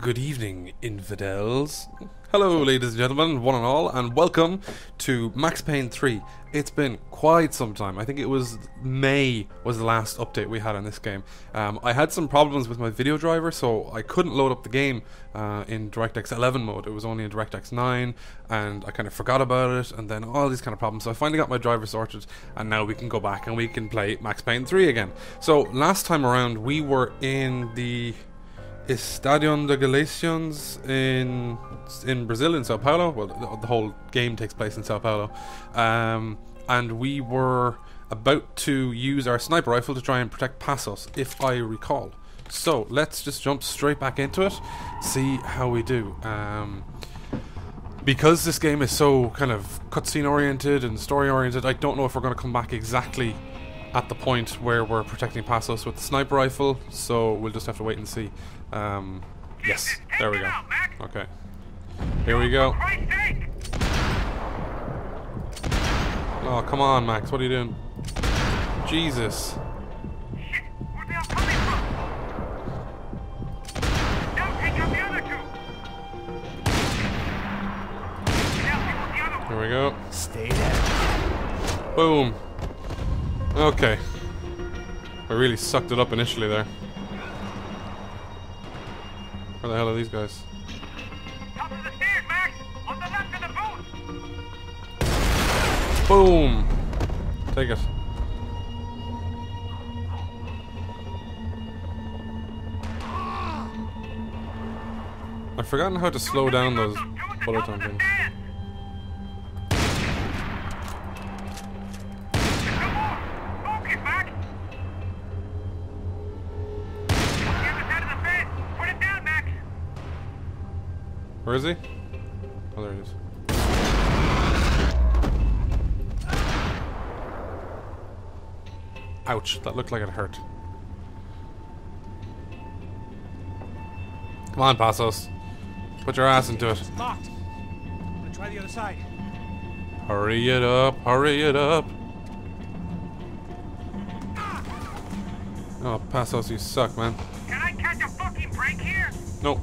Good evening, infidels. Hello, ladies and gentlemen, one and all, and welcome to Max Payne 3. It's been quite some time. I think it was May was the last update we had on this game. I had some problems with my video driver, so I couldn't load up the game in DirectX 11 mode. It was only in DirectX 9, and I kind of forgot about it, and then all these kind of problems. So I finally got my driver sorted, and now we can go back and we can play Max Payne 3 again. So last time around, we were in the Estadio de Galacians in Brazil, in Sao Paulo. Well, the whole game takes place in Sao Paulo. And we were about to use our sniper rifle to try and protect Passos, if I recall. So let's just jump straight back into it, see how we do. Because this game is so kind of cutscene oriented and story oriented, I don't know if we're going to come back exactly at the point where we're protecting Passos with the sniper rifle, so we'll just have to wait and see. Yes, there we go. Okay, here we go. Oh, come on, Max, what are you doing? Jesus. Here we go. Stay there. Boom. Okay. I really sucked it up initially there. Where the hell are these guys? Top of the stairs, Max! On the left of the booth! Boom! Take it. I've forgotten how to slow down those bullet time things. Where is he? Oh, there he is. Ouch, that looked like it hurt. Come on, Passos. Put your ass into it. I'm gonna try the other side. Hurry it up, hurry it up. Oh, Passos, you suck, man. Can I catch a fucking break here? Nope.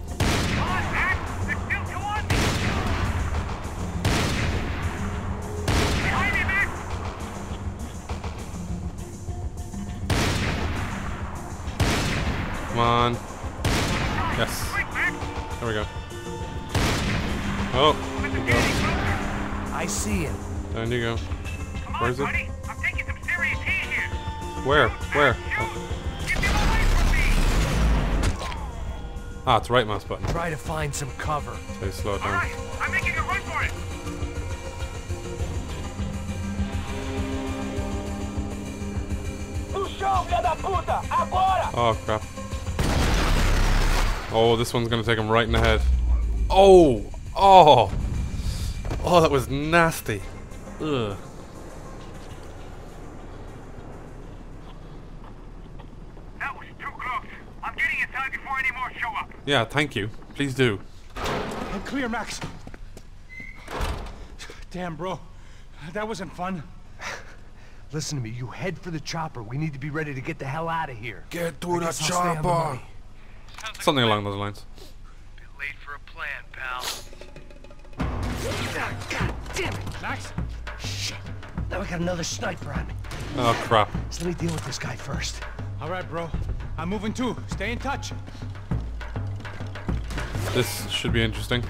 Come on. Yes. There we go. Oh. There you go. I see him. There you go. Where is it? I'm taking some serious heat here. Where? Where? Oh. Get them away from me. Ah, it's right mouse button. Try to find some cover. So slow it down. Alright, I'm making a run for it. Oh crap. Oh, this one's gonna take him right in the head. Oh! Oh! Oh, that was nasty. Ugh. That was too close. I'm getting inside before any more show up. Yeah, thank you. Please do. I'm clear, Max. Damn, bro. That wasn't fun. Listen to me. You head for the chopper. We need to be ready to get the hell out of here. Get to the chopper! Something along those lines. Bit late for a plan, pal. Oh, God damn it, Max! Shit! Now I got another sniper on me. Oh crap! So let me deal with this guy first. All right, bro. I'm moving too. Stay in touch. This should be interesting.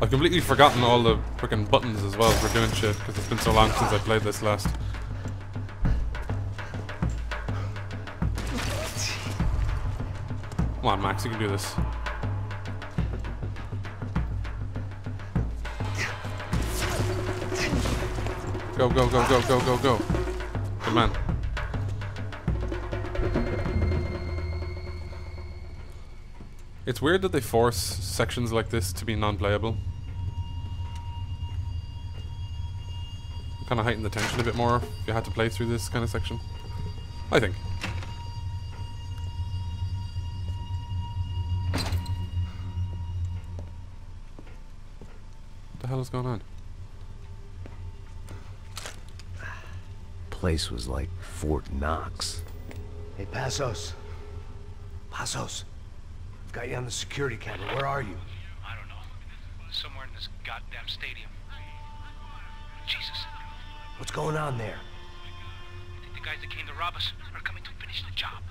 I've completely forgotten all the freaking buttons as well for doing shit because it's been so long since I played this last. Come on, Max, you can do this. Go, go, go, go, go, go, go. Good man. It's weird that they force sections like this to be non-playable. Kind of heighten the tension a bit more if you had to play through this kind of section, I think. What's going on? Place was like Fort Knox. Hey, Passos. Passos. Got you on the security camera. Where are you? I don't know. Somewhere in this goddamn stadium. Jesus. What's going on there? I think the guys that came to rob us are coming to finish the job.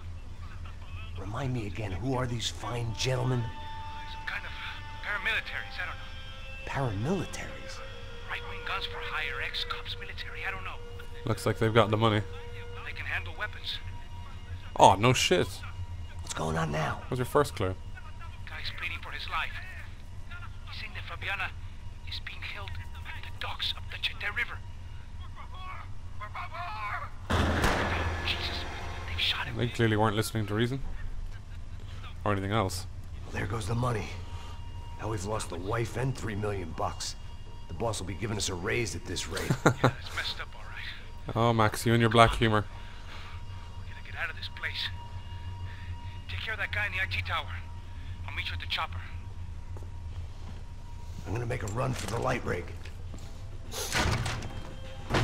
Remind me again, who are these fine gentlemen? Some kind of paramilitaries, I don't know. Paramilitaries? Right-wing guns for hire, ex-cops, military, I don't know. Looks like they've got the money. They can handle weapons. Oh, no shit. What's going on now? What's your first clue? Guy's pleading for his life. He's saying that Fabiana is being held at the docks up the Chete River. Jesus, they've shot him. They clearly weren't listening to reason. Or anything else. Well, there goes the money. Now we've lost the wife and $3 million bucks. The boss will be giving us a raise at this rate. Yeah, that's messed up, alright. Oh, Max, you and your black humor. We gotta get out of this place. Take care of that guy in the IT tower. I'll meet you at the chopper. I'm gonna make a run for the light rig.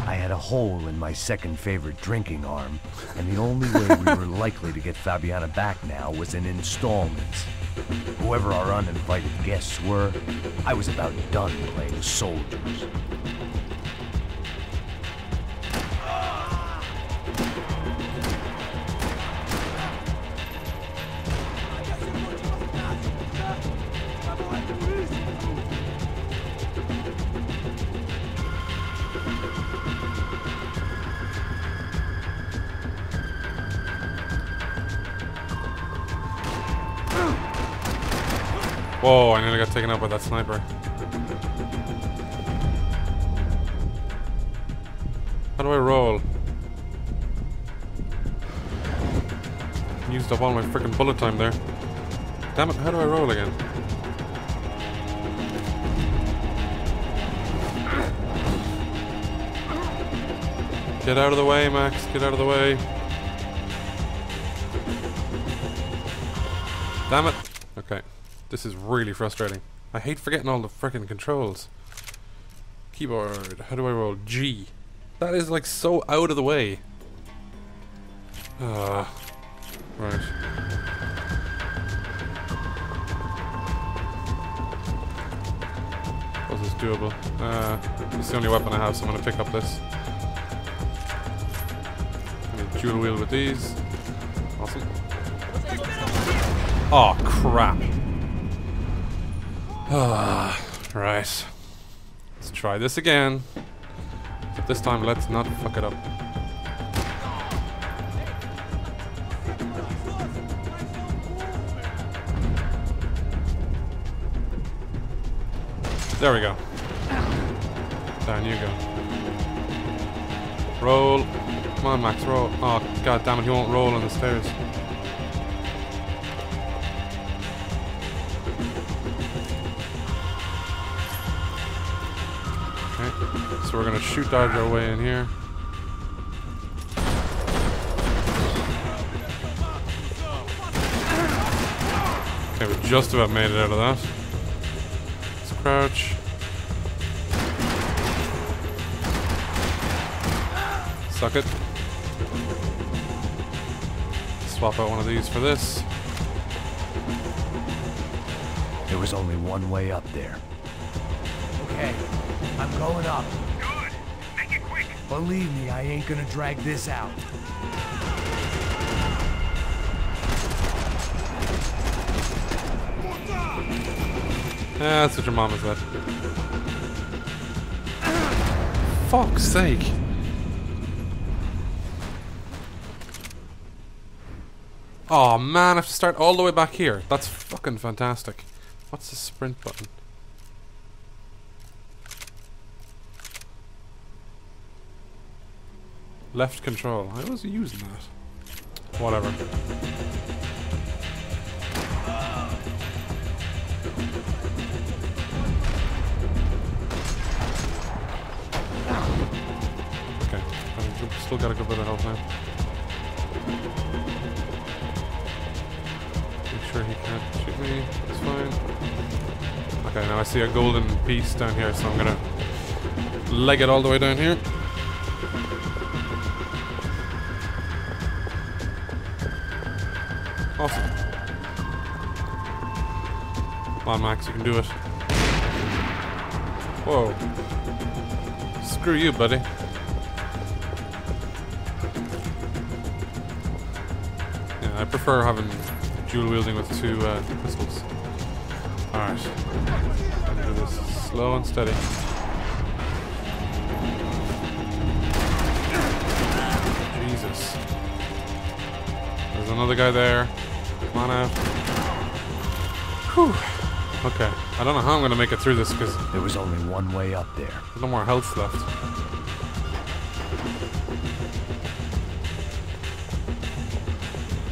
I had a hole in my second favorite drinking arm, and the only way we were likely to get Fabiana back now was in installments. Whoever our uninvited guests were, I was about done playing soldiers. Whoa, I nearly got taken out by that sniper. How do I roll? Used up all my freaking bullet time there. Damn it, how do I roll again? Get out of the way, Max, get out of the way. Damn it. Okay. This is really frustrating. I hate forgetting all the frickin' controls. Keyboard. How do I roll? G. That is like so out of the way. Right. This is doable. It's the only weapon I have, so I'm gonna pick up this. I'm gonna dual wield with these. Awesome. Oh crap. Right. Let's try this again. But this time, let's not fuck it up. There we go. Down you go. Roll. Come on, Max, roll. Oh, god damn it, he won't roll on the stairs. So we're gonna shoot dodge our way in here. Okay, we just about made it out of that. Let's crouch. Suck it. Swap out one of these for this. There was only one way up there. Okay, I'm going up. Believe me, I ain't gonna drag this out. That's what your mama said. Fuck's sake. Oh man, I have to start all the way back here. That's fucking fantastic. What's the sprint button? Left control. I was using that. Whatever. Okay. I've still got a good bit of health now. Make sure he can't shoot me. That's fine. Okay, now I see a golden piece down here, so I'm gonna leg it all the way down here. Awesome. Come on, Max, you can do it. Whoa. Screw you, buddy. Yeah, I prefer having dual wielding with two pistols. Alright. Do this slow and steady. Jesus. There's another guy there. Come on out. Whew. Okay. I don't know how I'm gonna make it through this because there was only one way up there. There's no more health left.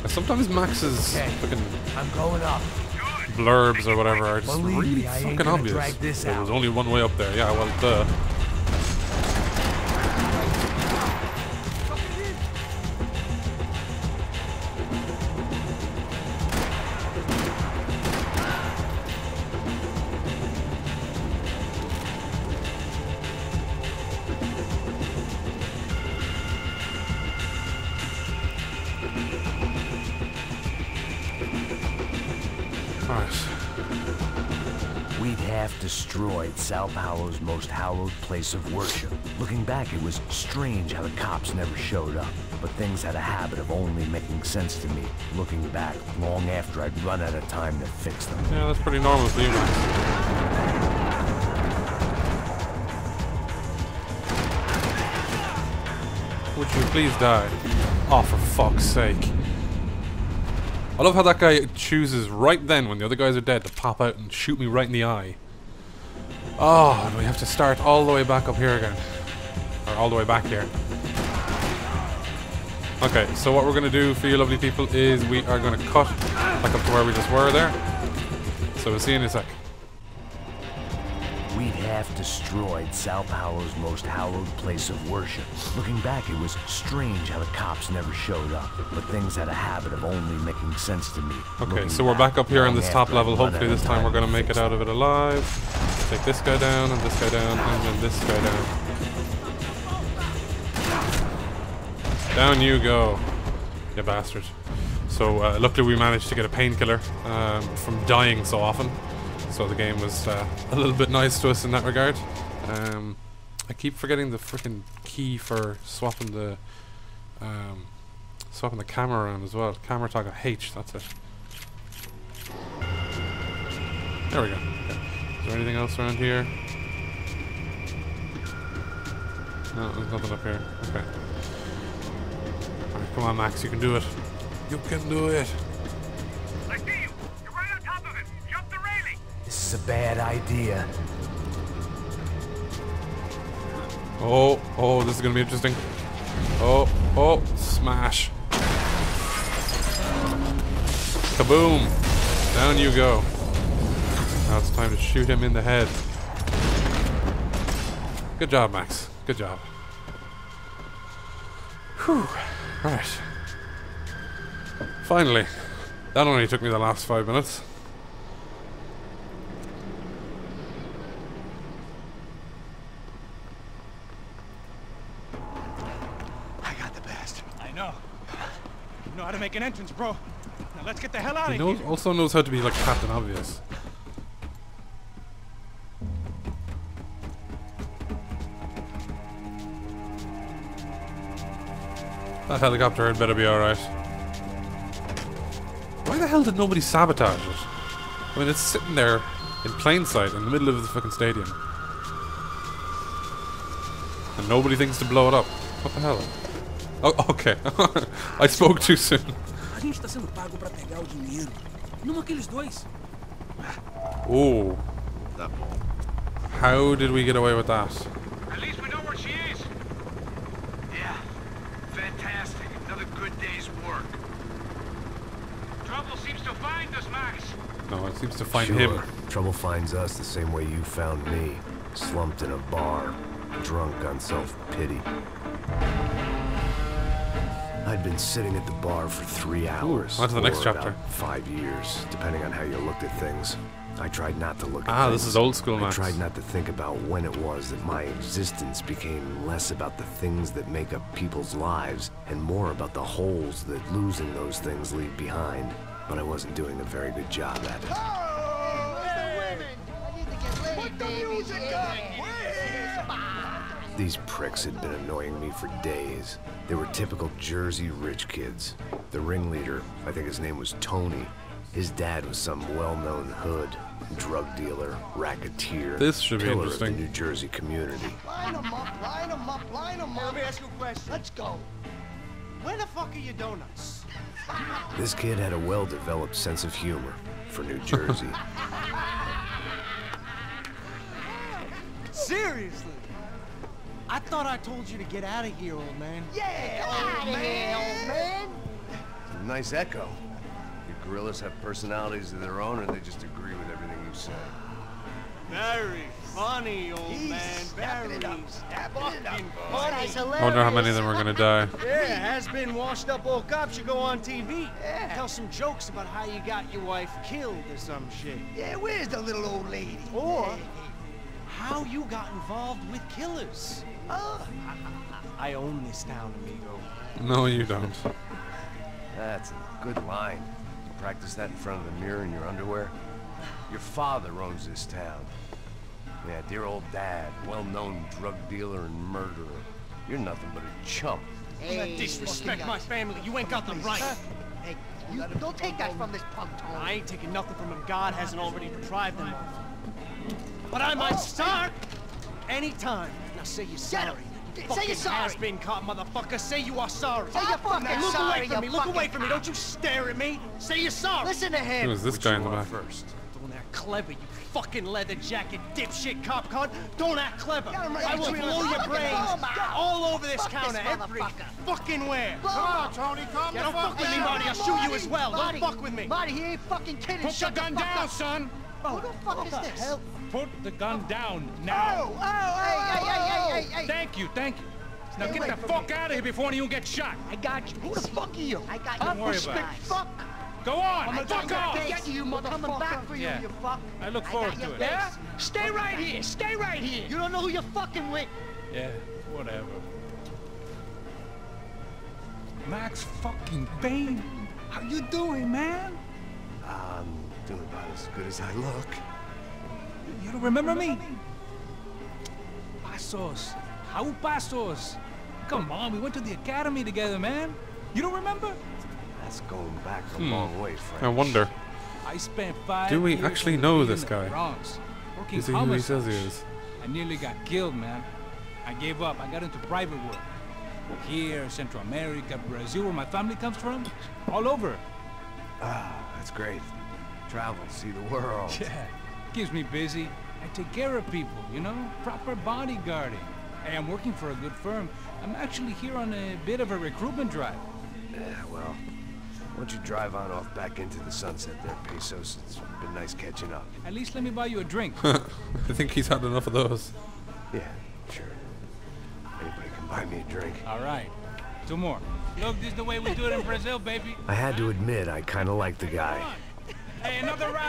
Sometimes Max's fucking blurbs or whatever are just really fucking obvious. There was only one way up there. Yeah, well, duh. Destroyed Sao Paulo's most hallowed place of worship. Looking back, it was strange how the cops never showed up, but things had a habit of only making sense to me, looking back long after I'd run out of time to fix them. Yeah, that's pretty normal for you, Max. Would you please die? Oh, for fuck's sake. I love how that guy chooses right then, when the other guys are dead, to pop out and shoot me right in the eye. Oh, and we have to start all the way back up here again. Or all the way back here. Okay, so what we're going to do for you lovely people is we are going to cut back up to where we just were there. So we'll see you in a sec. We'd half destroyed Sao Paulo's most hallowed place of worship. Looking back, it was strange how the cops never showed up, but things had a habit of only making sense to me. Okay, so we're back up here on this top level. Hopefully this time we're going to make it out of it alive. Take this guy down, and this guy down, and then this guy down. Down you go, you bastard. So luckily we managed to get a painkiller from dying so often. So the game was a little bit nice to us in that regard. I keep forgetting the freaking key for swapping the camera around as well. Camera toggle H, that's it. There we go. Okay. Is there anything else around here? No, there's nothing up here. Okay. Alright, come on, Max, you can do it. You can do it. This is a bad idea. Oh, oh, this is gonna be interesting. Oh, oh, smash. Kaboom! Down you go. Now it's time to shoot him in the head. Good job, Max. Good job. Whew. Right. Finally. That only took me the last 5 minutes. Make an entrance, bro. Now let's get the hell out of here. He also knows how to be like Captain Obvious. That helicopter had better be alright. Why the hell did nobody sabotage it? I mean, it's sitting there in plain sight in the middle of the fucking stadium. And nobody thinks to blow it up. What the hell? Oh, okay. I spoke too soon. Oh. How did we get away with that? At least we know where she is. Yeah. Fantastic. Another good day's work. Trouble seems to find us, Max. No, it seems to find him. Trouble finds us the same way you found me. Slumped in a bar. Drunk on self-pity. I'd been sitting at the bar for 3 hours. Ooh, on to the next chapter. 5 years, depending on how you looked at things. I tried not to look at things. This is old school, Max. I tried not to think about when it was that my existence became less about the things that make up people's lives and more about the holes that losing those things leave behind. But I wasn't doing a very good job at it. These pricks had been annoying me for days. They were typical Jersey rich kids. The ringleader, I think his name was Tony, his dad was some well-known hood, drug dealer, racketeer, this should be pillar interesting. Of the New Jersey community. Line them up, line them up, line them up. Let me ask you a question. Let's go. Where the fuck are your donuts? This kid had a well-developed sense of humor for New Jersey. Seriously? I thought I told you to get out of here, old man. Yeah, old man. Nice echo. Your gorillas have personalities of their own, or they just agree with everything you say. Very funny, old man. Very fucking funny. I wonder how many of them are gonna die. Yeah, has-been washed-up old cop should go on TV. Yeah. Tell some jokes about how you got your wife killed or some shit. Yeah, where's the little old lady? Or how you got involved with killers. I own this town, amigo. No, you don't. That's a good line. Practice that in front of the mirror in your underwear. Your father owns this town. Yeah, dear old dad, well-known drug dealer and murderer. You're nothing but a chump. Hey, disrespect my family. You ain't got the right. Hey, you don't take that from this punk, Tony. I ain't taking nothing from him. God hasn't already deprived him of. But I might start anytime. Now say you're sorry. Say you're sorry. Has been caught, motherfucker. Say you are sorry. Say you're fucking sorry. Look away from me. Look away from me. Don't you stare at me. Say you're sorry. Listen to him. Who is this guy in the back? Don't act clever, you fucking leather jacket, dipshit cop con. Don't act clever. I will blow your brains all over this counter, every fucking where. Come on, Tony, calm down. Don't fuck with me, Marty. I'll shoot you as well. Don't fuck with me. Marty, he ain't fucking kidding. Put your gun down, son. Who the fuck is this? Put the gun down now. Oh, oh, hey. Thank you. Now get the fuck out of here before you get shot. I got you. Who the fuck are you? I got you. Don't worry about it. Fuck. Go on. I'm fuck off. I get you, motherfucker. Coming back for you, you fuck. I look forward to it. Yeah? Stay right here. Stay right here. You don't know who you're fucking with. Yeah, whatever. Max fucking Payne. How you doing, man? I'm doing about as good as I look. You don't remember me? Passos. How Passos? Come on, we went to the academy together, man. You don't remember? That's going back a long way, friend. I wonder. I spent 5 Do we actually know this guy? Is he who he says he is? I nearly got killed, man. I gave up. I got into private work. Here, Central America, Brazil, where my family comes from. All over. Ah, that's great. Travel, see the world. Yeah. Keeps me busy. I take care of people, you know? Proper bodyguarding. Hey, I'm working for a good firm. I'm actually here on a bit of a recruitment drive. Yeah, well, why don't you drive on off back into the sunset there, Passos? It's been nice catching up. At least let me buy you a drink. I think he's had enough of those. Yeah, sure. Anybody can buy me a drink. All right. 2 more. Look, this is the way we do it in Brazil, baby. I had to admit, I kind of like the guy. Hey, another round.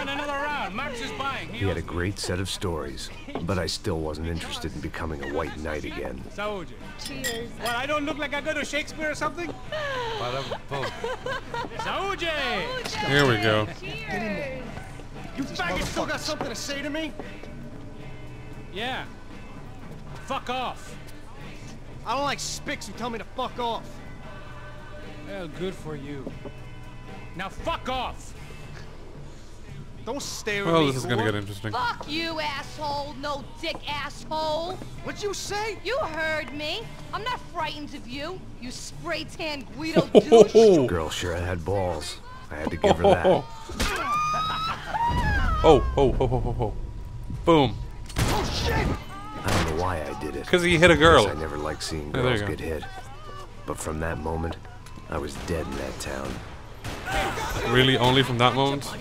Max is buying. He had a great set of stories, but I still wasn't interested in becoming a white knight again. Cheers. Well, I don't look like I go to Shakespeare or something. Here we go. Cheers. You faggot still got something to say to me? Yeah. Fuck off. I don't like spics who tell me to fuck off. Well, good for you. Now fuck off. Don't stare at me. This is gonna get interesting. Fuck you, asshole. No dick, asshole. What'd you say? You heard me. I'm not frightened of you. You spray tan Guido douche. Girl sure had balls. I had to give her that. Boom. Oh shit! I don't know why I did it. Because he hit a girl. I never like seeing girls get hit. But from that moment, I was dead in that town. Really, only from that moment?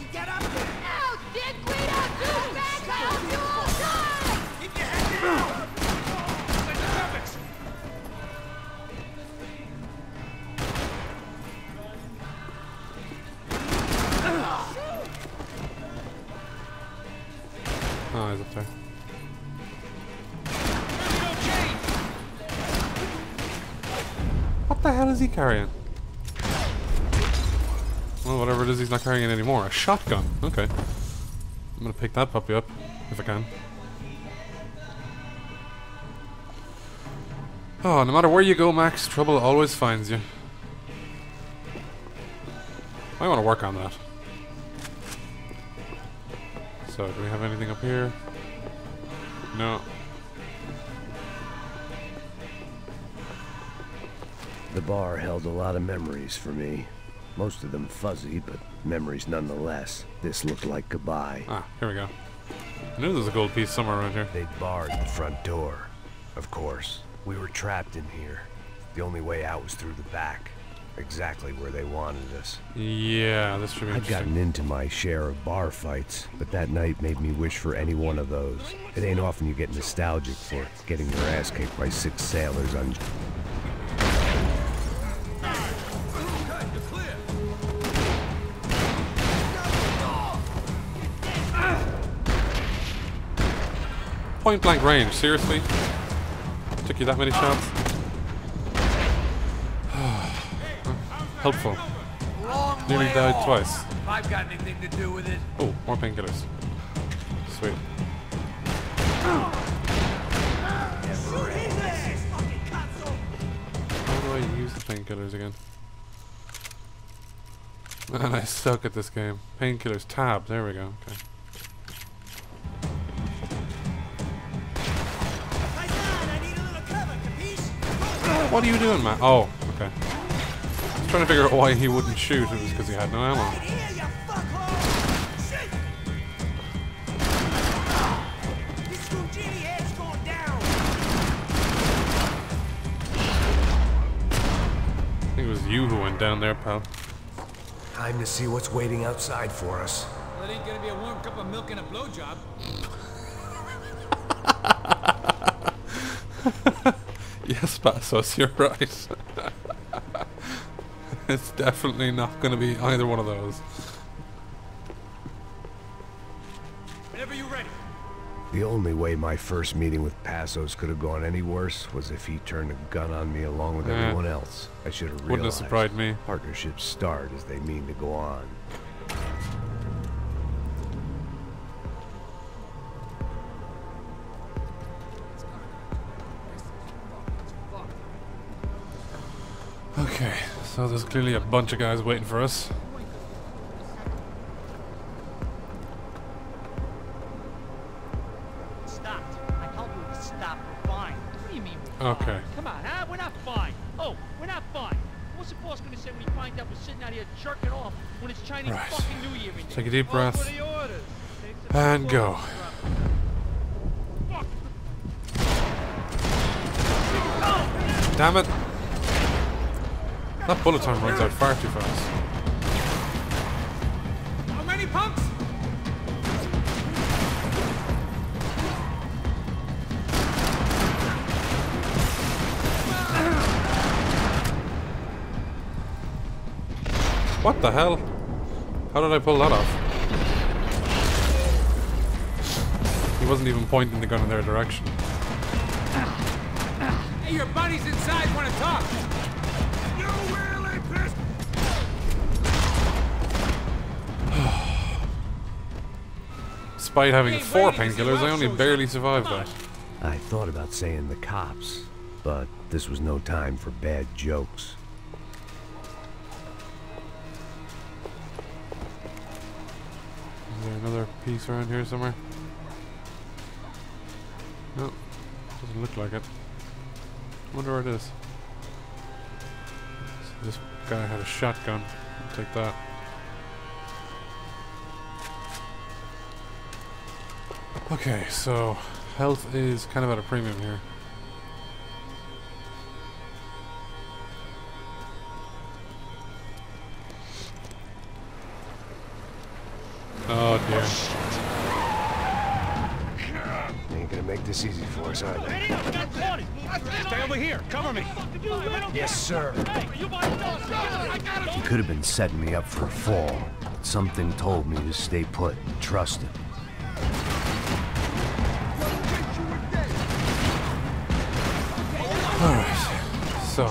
Oh, he's up there. What the hell is he carrying? Well, whatever it is, he's not carrying it anymore. A shotgun. Okay. I'm gonna pick that puppy up, if I can. Oh, no matter where you go, Max, trouble always finds you. I want to work on that. So, do we have anything up here? No. The bar held a lot of memories for me. Most of them fuzzy, but memories nonetheless. This looked like goodbye. Ah, here we go. I knew there was a gold piece somewhere around here. They barred the front door. Of course, we were trapped in here. The only way out was through the back. Exactly where they wanted us. Yeah, this should be interesting. I've gotten into my share of bar fights, but that night made me wish for any one of those. It ain't often you get nostalgic for getting your ass kicked by 6 sailors on... Point blank range, seriously? Took you that many shots? Helpful. Nearly died twice. I've got anything to do with it. Oh, more painkillers. Sweet. How do I use the painkillers again? Man, I suck at this game. Painkillers tab. There we go. Okay. What are you doing, man? Oh, okay. Trying to figure out why he wouldn't shoot. It was because he had no ammo. I think it was you who went down there, pal. Time to see what's waiting outside for us. Well, it ain't gonna be a warm cup of milk and a blowjob. Yes, Passos, you're right. It's definitely not going to be either one of those. Whenever you're ready. The only way my first meeting with Passos could have gone any worse was if he turned a gun on me along with everyone else. I should have realized. Wouldn't have surprised me. Partnerships start as they mean to go on. Okay. So there's clearly a bunch of guys waiting for us. Stopped. I told you to stop. We're fine. What do you mean? Okay. Come on, huh? We're not fine. Oh, we're not fine. What's the boss gonna say when he finds out we're sitting out here jerking off when it's Chinese fucking New Year? Take a deep breath and go. Damn it. That bullet time runs out far too fast. How many pumps? What the hell? How did I pull that off? He wasn't even pointing the gun in their direction. Hey, your buddies inside want to talk. Despite having 4 painkillers, I only barely survived that. I thought about saying the cops, but this was no time for bad jokes. Is there another piece around here somewhere? No, doesn't look like it. I wonder where it is. So this guy had a shotgun. I'll take that. Okay, so health is kind of at a premium here. Oh dear. They ain't gonna make this easy for us, are they? Stay over here, cover me. Yes, sir. He could have been setting me up for a fall, but something told me to stay put and trust him. So,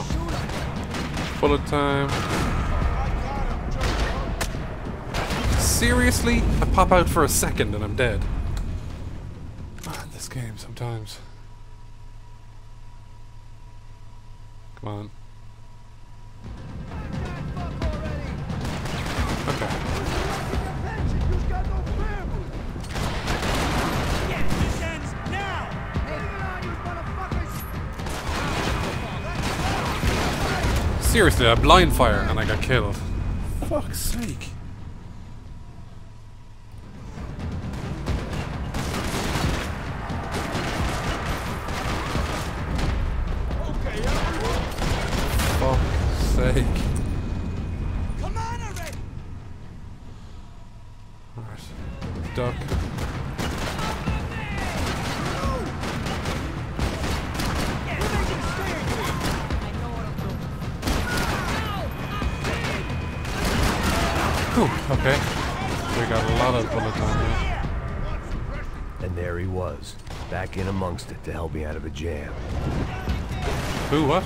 bullet time. Seriously? I pop out for a second and I'm dead. Man, this game sometimes. Come on. Seriously, I blind fire and I got killed. Fuck's sake. Fuck's sake. Come on already. Alright. Duck. Okay. We got a lot of bullet time here. And there he was, back in amongst it to help me out of a jam. Who? What?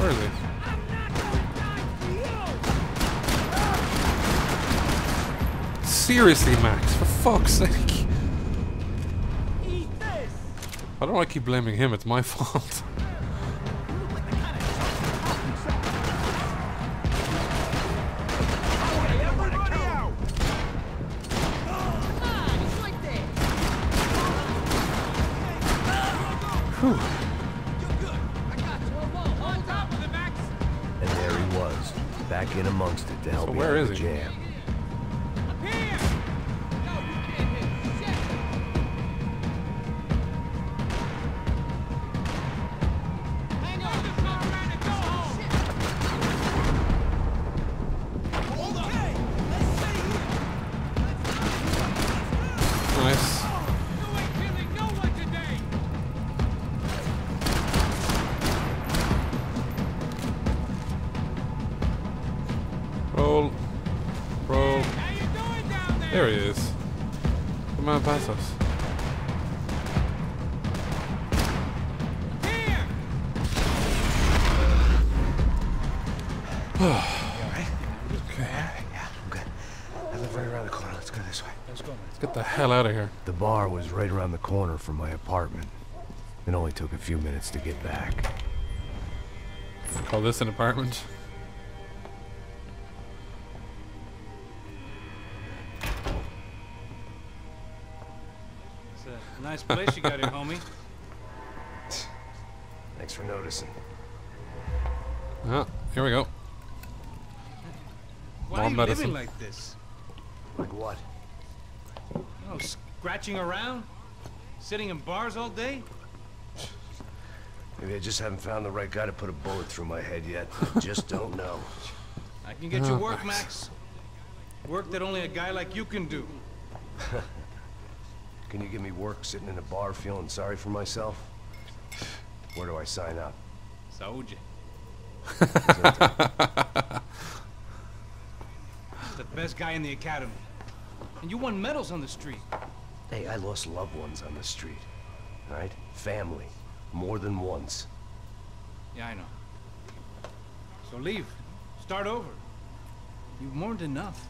Where is he? Seriously, Max, for fuck's sake. I don't want to keep blaming him, it's my fault. Jam. There he is. Come on, Passos. You alright? Okay. Yeah, I'm good. I live right around the corner. Let's go this way. Let's go. Let's get the hell out of here. The bar was right around the corner from my apartment. It only took a few minutes to get back. Call this an apartment? Nice place you got here, homie. Thanks for noticing. Ah, here we go. Why are you living like this? Like what? Oh, scratching around? Sitting in bars all day? Maybe I just haven't found the right guy to put a bullet through my head yet. I just don't know. I can get you work, Max. Work that only a guy like you can do. Can you give me work sitting in a bar feeling sorry for myself? Where do I sign up? Saúde. The best guy in the academy. And you won medals on the street. Hey, I lost loved ones on the street. Right? Family. More than once. Yeah, I know. So leave. Start over. You've mourned enough.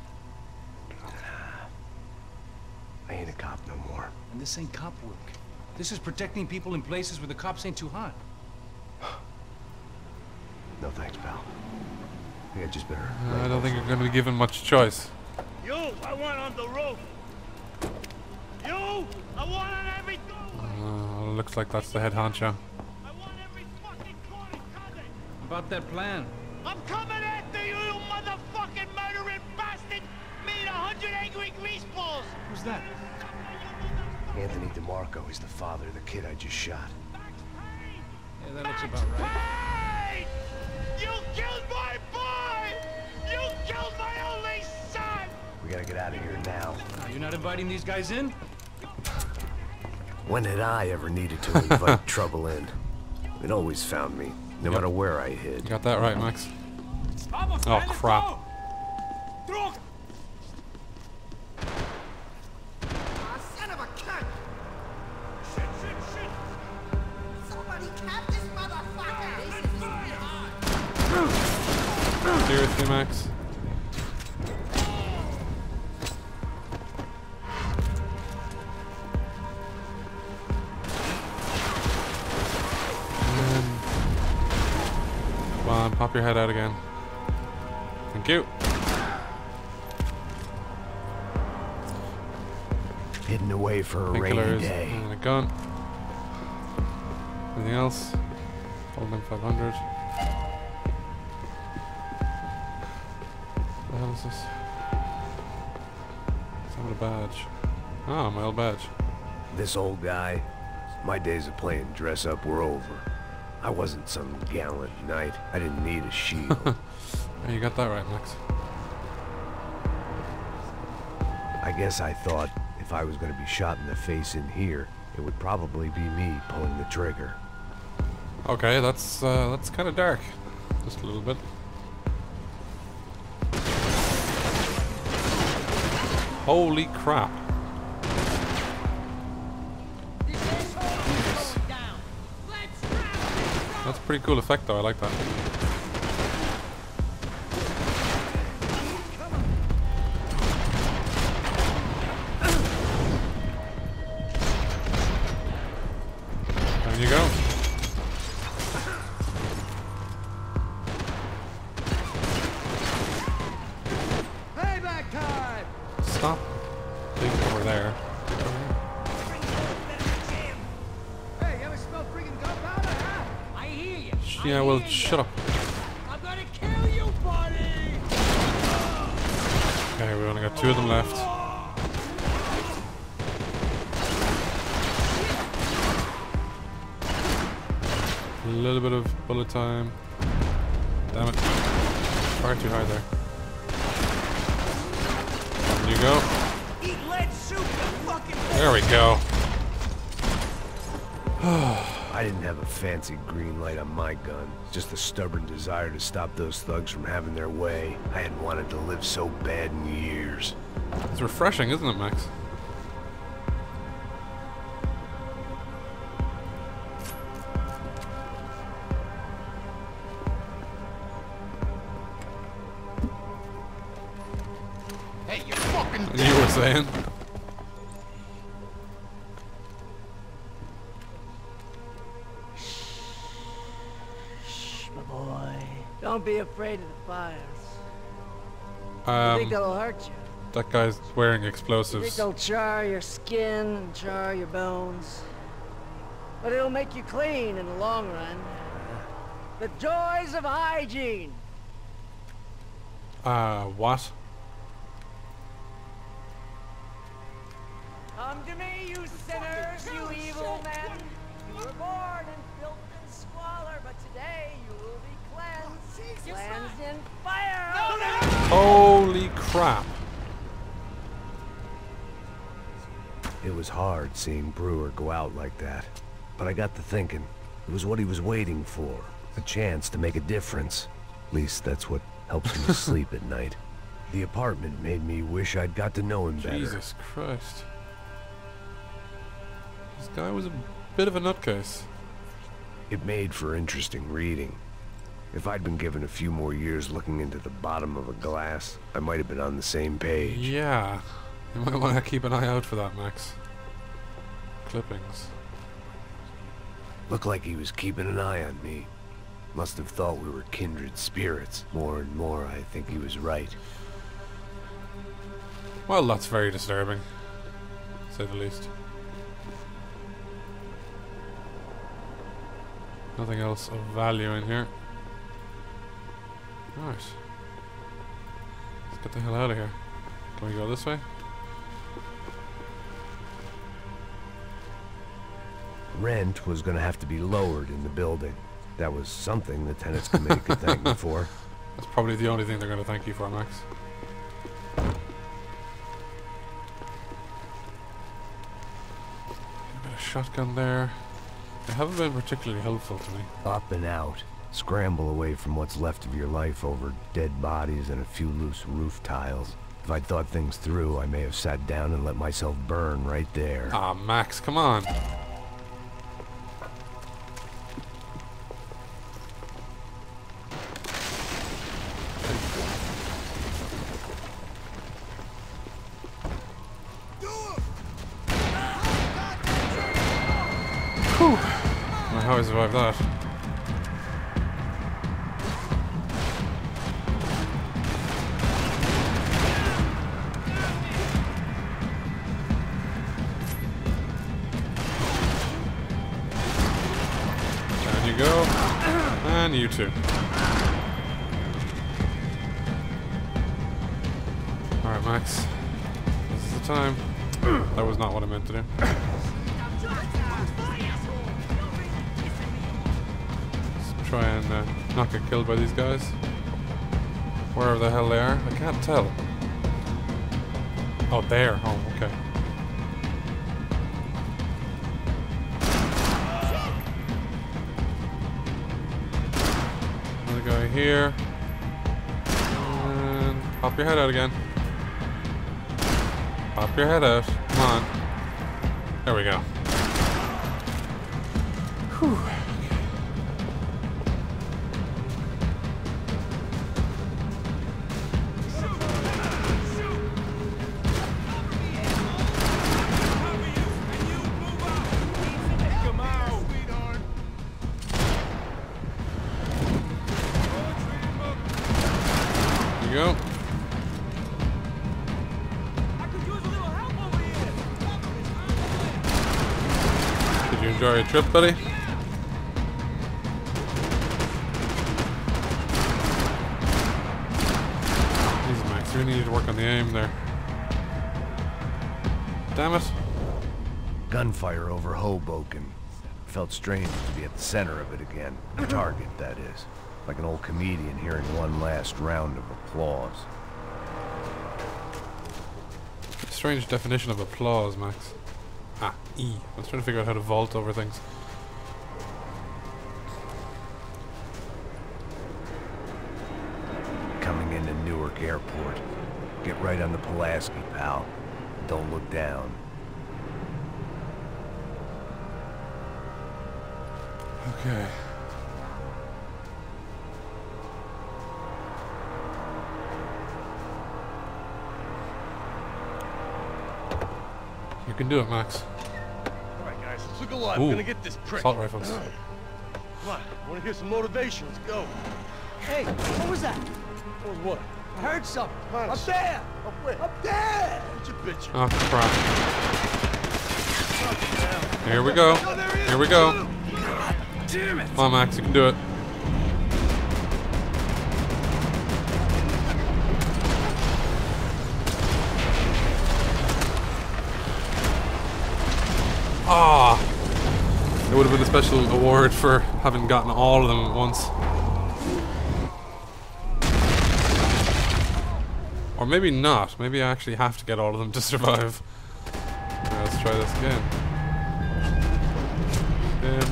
I ain't a cop no more. And this ain't cop work. This is protecting people in places where the cops ain't too hot. No thanks, pal. I think I just better... I don't think you're going to be given much choice. You, I want on the roof. You, I want on every doorway. Looks like that's the head honcho. I want every fucking corner covered. About that plan. I'm coming after you, you motherfucking murdering bastard. Made 100 angry greaseballs. Who's that? Anthony DeMarco is the father of the kid I just shot. Yeah, that looks about right. You killed my boy! You killed my only son! We gotta get out of here now. You're not inviting these guys in? When had I ever needed to invite trouble in? It always found me, no matter where I hid. You got that right, Max. Oh, crap. Seriously, Max? on, pop your head out again. Thank you. Hidden away for a rainy day. And a gun. Anything else? Holding 500. What the hell is this? It's not a badge. Ah, my old badge. This old guy, my days of playing dress up were over. I wasn't some gallant knight. I didn't need a shield. You got that right, Max. I guess I thought if I was going to be shot in the face in here, it would probably be me pulling the trigger. Okay, that's kind of dark. Just a little bit. Holy crap. That's a pretty cool effect though, I like that. There you go. Payback time! Stop being over there. Yeah, well, shut up. I'm gonna kill you, buddy. Okay, we only got two of them left. A little bit of bullet time. Damn it. Far too high there. There you go. There we go. I didn't have a fancy green light on my gun, just a stubborn desire to stop those thugs from having their way. I hadn't wanted to live so bad in years. It's refreshing, isn't it, Max? Hey, you fucking dead. You were saying? Don't be afraid of the fires. You think that'll hurt you? That guy's wearing explosives. You think they'll char your skin and char your bones. But it'll make you clean in the long run. The joys of hygiene. What? Come to me, you sinners, you evil men. You were born in filth and squalor, but today you will be cleansed in fire. Holy crap. It was hard seeing Brewer go out like that, but I got to thinking it was what he was waiting for, a chance to make a difference. At least that's what helps him sleep at night. The apartment made me wish I'd got to know him better. Jesus Christ. This guy was a bit of a nutcase. It made for interesting reading. If I'd been given a few more years looking into the bottom of a glass, I might have been on the same page. Yeah. You might want to keep an eye out for that, Max. Clippings. Looked like he was keeping an eye on me. Must have thought we were kindred spirits. More and more, I think he was right. Well, that's very disturbing, to say the least. Nothing else of value in here. Alright. Let's get the hell out of here. Can we go this way? Rent was going to have to be lowered in the building. That was something the tenants committee could thank me for. That's probably the only thing they're going to thank you for, Max. A bit of shotgun there. They haven't been particularly helpful to me. Up and out. Scramble away from what's left of your life over dead bodies and a few loose roof tiles. If I'd thought things through, I may have sat down and let myself burn right there. Ah, Max, come on. Whew. I don't know how I survived that. And you too. Alright, Max. This is the time. That was not what I meant to do. Let's try and not get killed by these guys. Wherever the hell they are. I can't tell. Oh, there. Oh, okay. Here and pop your head out again. Pop your head out. Come on. There we go. Whew. Enjoy your trip, buddy. Jesus, Max, we need to work on the aim there. Damn it. Gunfire over Hoboken. Felt strange to be at the center of it again. The target, that is. Like an old comedian hearing one last round of applause. Strange definition of applause, Max. Ah, E. I was trying to figure out how to vault over things. Coming into Newark Airport. Get right on the Pulaski, pal. Don't look down. Okay. You can do it, Max. Look alive, I'm gonna get this prick. Assault rifles. Come on, I wanna hear some motivation, let's go. Hey, what was that? What was what? I heard something. Up there! Up where? Up there! What you bitch? Oh, crap. Here we go. Here we go. God damn it! Come on, Max, you can do it. Ah, it would have been a special award for having gotten all of them at once. Or maybe not. Maybe I actually have to get all of them to survive. Right, let's try this again. Him,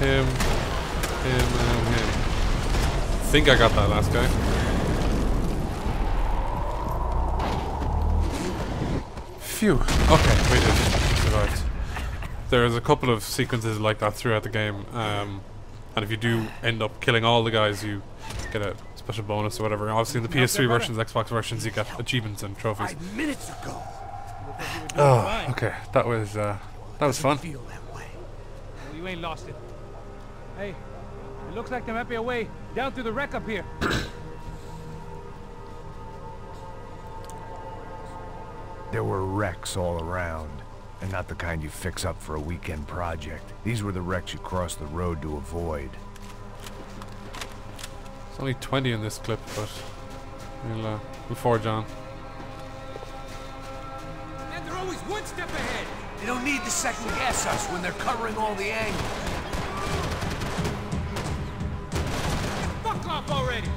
him, and him. I think I got that last guy. Phew. Okay, we did. We survived. There's a couple of sequences like that throughout the game, and if you do end up killing all the guys, you get a special bonus or whatever. Obviously, in the PS3 versions, Xbox versions, you get achievements and trophies. 5 minutes ago. Oh, okay. That was fun. Feel that way. Well, you ain't lost it. Hey, it looks like there might be a way down through the wreck up here. There were wrecks all around, and not the kind you fix up for a weekend project. These were the wrecks you crossed the road to avoid. There's only 20 in this clip, but we'll forge on. And they're always one step ahead. They don't need to second guess us when they're covering all the angles. Fuck off already!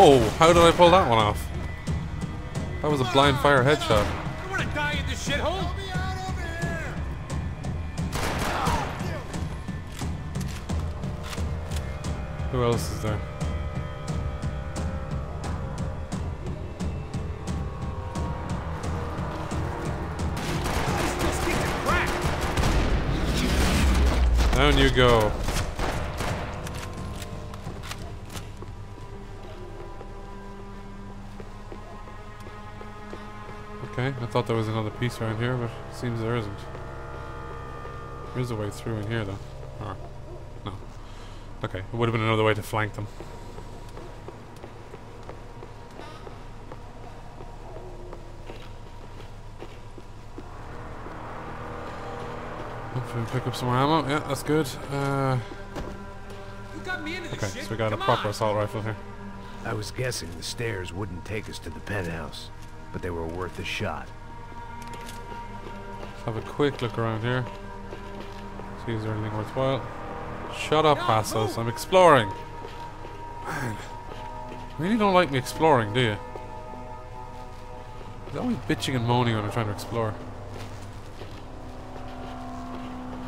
Oh, how did I pull that one off? That was a blind fire headshot. You wanna die in this shithole? Who else is there? Down you go. Okay, I thought there was another piece around here, but it seems there isn't. There is a way through in here, though. Or, no. Okay, it would have been another way to flank them. Hopefully we pick up some more ammo. Yeah, that's good. Okay, so we got a proper assault rifle here. I was guessing the stairs wouldn't take us to the penthouse, but they were worth a shot. Let's have a quick look around here. See if there's anything worthwhile. Shut up, Passos. I'm exploring. Man, you really don't like me exploring, do you? There's always bitching and moaning when I'm trying to explore.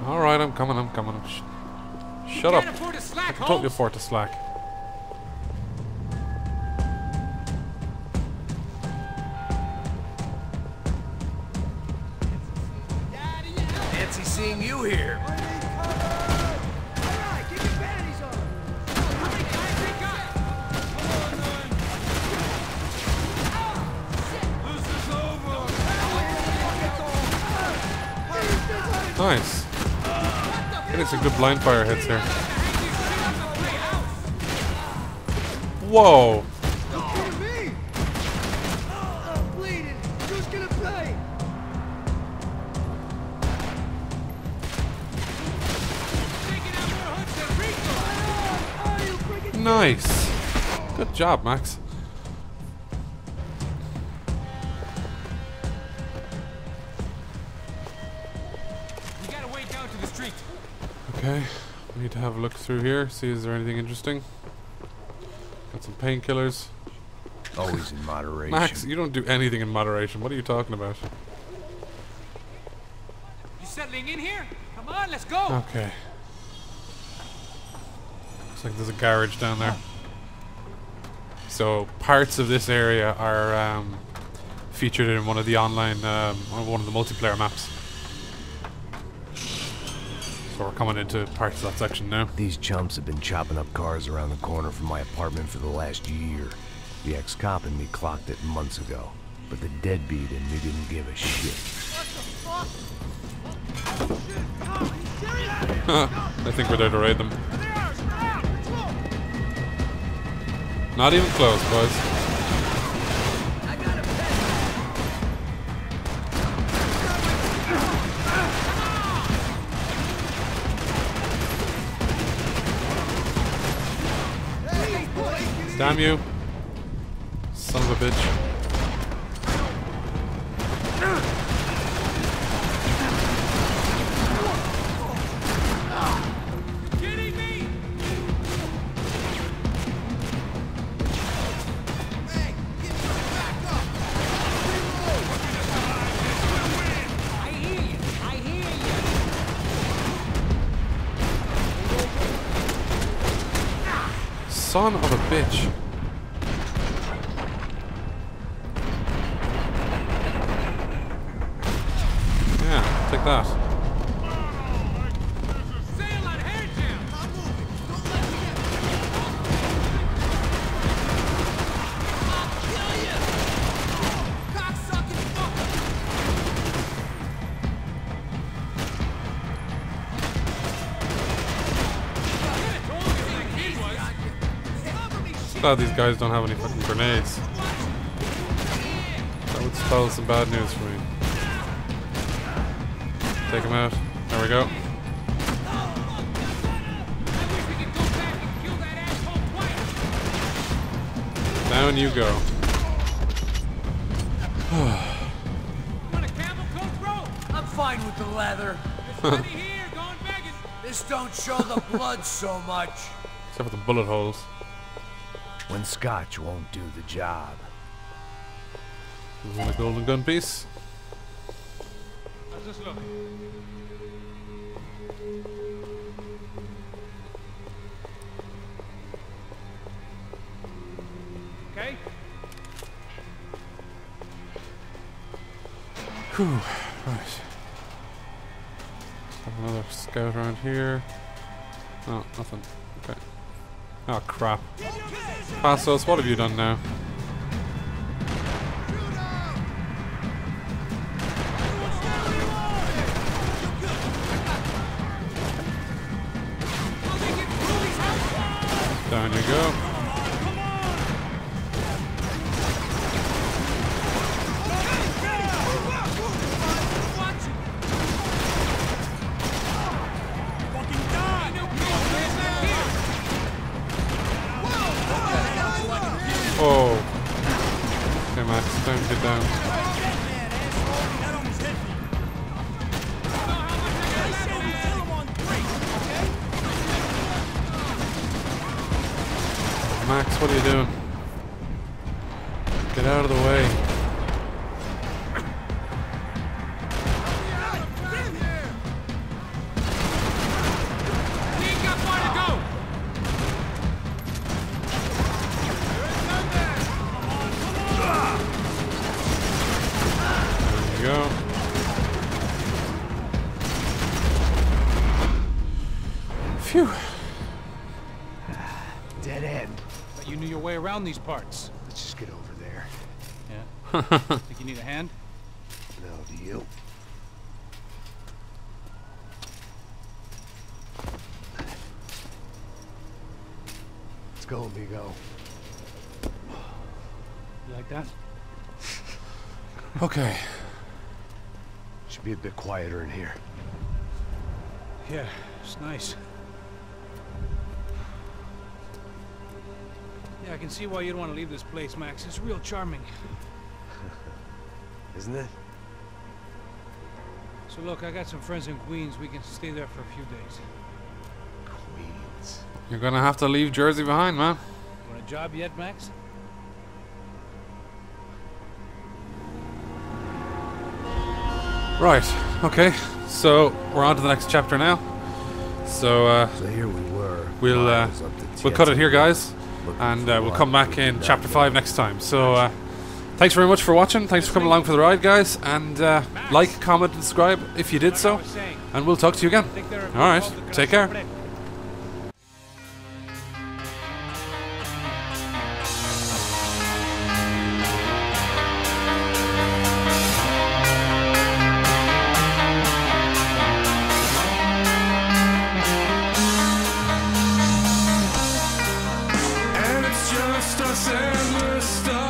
Alright, I'm coming, I'm coming. Shut up. I can totally afford to slack. Fancy seeing you here. Alright, get your baddies on. How many guys we got? This is over. Nice. Getting some good blind fire hits here. Whoa! Nice! Good job, Max. Okay, we need to have a look through here, see is there anything interesting. Got some painkillers. Always in moderation. Max, you don't do anything in moderation. What are you talking about? You settling in here? Come on, let's go. Okay. Looks like there's a garage down there. So parts of this area are featured in one of the online, one of the multiplayer maps. We're coming into parts of that section now. These chumps have been chopping up cars around the corner from my apartment for the last year. The ex-cop in me clocked it months ago, but the deadbeat in me didn't give a shit. What the fuck? I think we're there to raid them. Not even close, boys. Damn you, son of a bitch. Kidding me? Hey, get back up. I hear you. I hear you. Son of a bitch. That. Glad these guys don't have any fucking grenades. That would spell some bad news for me. Take him out. There we go. Down you go. I'm fine with the lather. This don't show the blood so much. Except for the bullet holes. When Scotch won't do the job. This is my golden gun piece. Just look. Okay. Whew. Right. Have another scout around here. No, nothing. Okay. Oh crap. Passos, what have you done now? Down you go. Oh. Okay, Max, don't get down. Max, what are you doing? Get out of the way. There you go. Phew. Dead end. You knew your way around these parts. Let's just get over there. Yeah. Think you need a hand? No, do you? Let's go, amigo. You like that? Okay. Should be a bit quieter in here. Yeah, it's nice. I can see why you'd want to leave this place, Max. It's real charming. Isn't it? So look, I got some friends in Queens. We can stay there for a few days. Queens. You're gonna have to leave Jersey behind, man. You want a job yet, Max? Right. Okay. So we're on to the next chapter now. So, so here we were. We'll cut it here, guys. And we'll come back in Chapter 5 next time. So, thanks very much for watching. Thanks for coming along for the ride, guys. And like, comment, and subscribe if you did so. And we'll talk to you again. Alright, take care. Endless stuff.